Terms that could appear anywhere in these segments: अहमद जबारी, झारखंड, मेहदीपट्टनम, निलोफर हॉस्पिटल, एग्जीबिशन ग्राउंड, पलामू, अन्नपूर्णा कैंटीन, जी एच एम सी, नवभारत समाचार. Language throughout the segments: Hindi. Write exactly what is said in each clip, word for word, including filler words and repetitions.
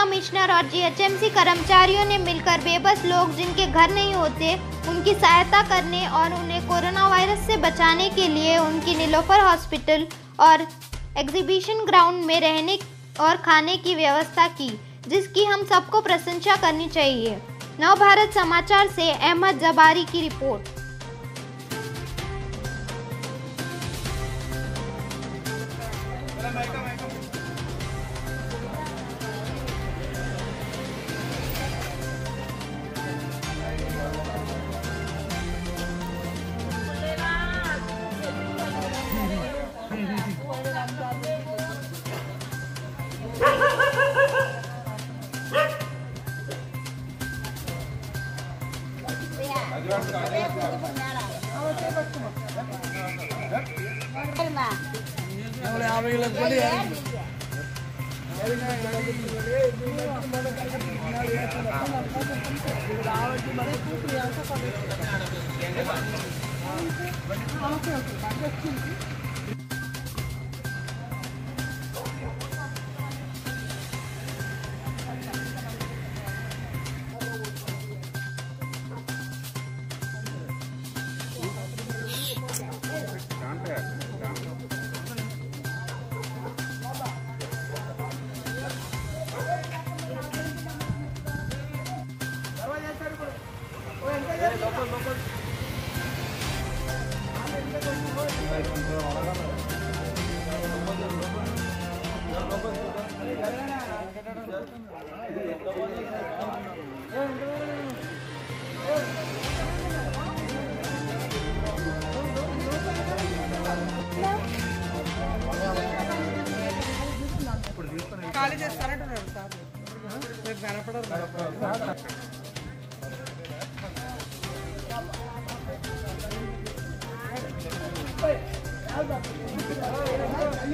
कमिश्नर और जी एच एम सी कर्मचारियों ने मिलकर बेबस लोग जिनके घर नहीं होते उनकी सहायता करने और उन्हें कोरोना वायरस से बचाने के लिए उनकी निलोफर हॉस्पिटल और एग्जीबिशन ग्राउंड में रहने और खाने की व्यवस्था की, जिसकी हम सबको प्रशंसा करनी चाहिए। नवभारत समाचार से अहमद जबारी की रिपोर्ट।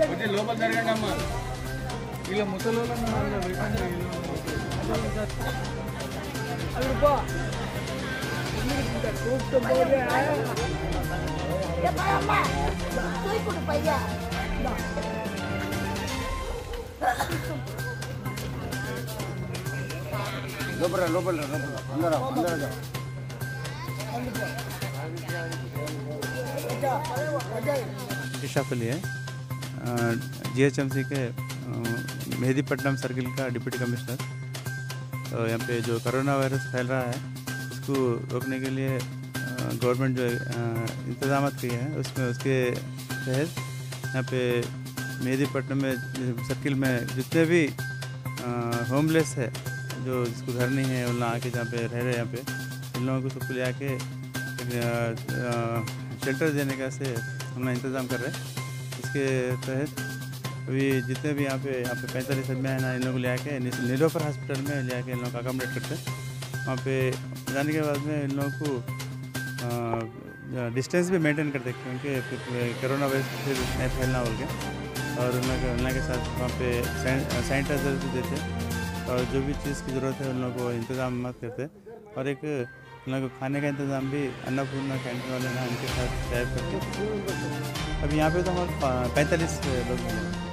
मुझे लोपल जरगंड अम्मा इला मुसलोल अम्मा अल्पा सूप तो बोल रहे हैं ये पाया अम्मा कोई कुछ पाया लोपल लोपल अंदर आओ अंदर जाओ। शिक्षा के लिए जी एच एम सी के मेहदीपट्टनम सर्किल का डिप्टी कमिश्नर तो यहाँ पे जो कोरोना वायरस फैल रहा है उसको रोकने के लिए गवर्नमेंट जो इंतजाम किए हैं उसमें उसके तहत यहाँ पे मेहदीपट्टनम में सर्किल में जितने भी होमलेस है जो जिसको घर नहीं है उन लोग आके जहाँ पे रह रहे हैं यहाँ पे उन लोगों को सबको ले आके शेल्टर देने का से हम इंतज़ाम कर रहे हैं। इसके तहत अभी जितने भी यहाँ पे यहाँ पे पैंतालीस आदमी है ना इन लोगों को ले आके निलोफर हॉस्पिटल में ले आके इन लोगों का अकोमोडेट करते हैं। वहाँ पे जाने के बाद में इन लोगों को डिस्टेंस भी मेंटेन करते हैं क्योंकि कोरोना वायरस फिर नहीं फैलना हो गया और उन लोगों के साथ वहाँ पे सैनिटाइजर भी देते और जो भी चीज़ की ज़रूरत है उन लोगों को इंतज़ाम मत करते और एक उन लोगों को खाने का इंतज़ाम भी अन्नपूर्णा कैंटीन वाले ने उनके साथ शेयर करके। अब यहाँ पे तो हमारे पैंतालीस लोग हैं।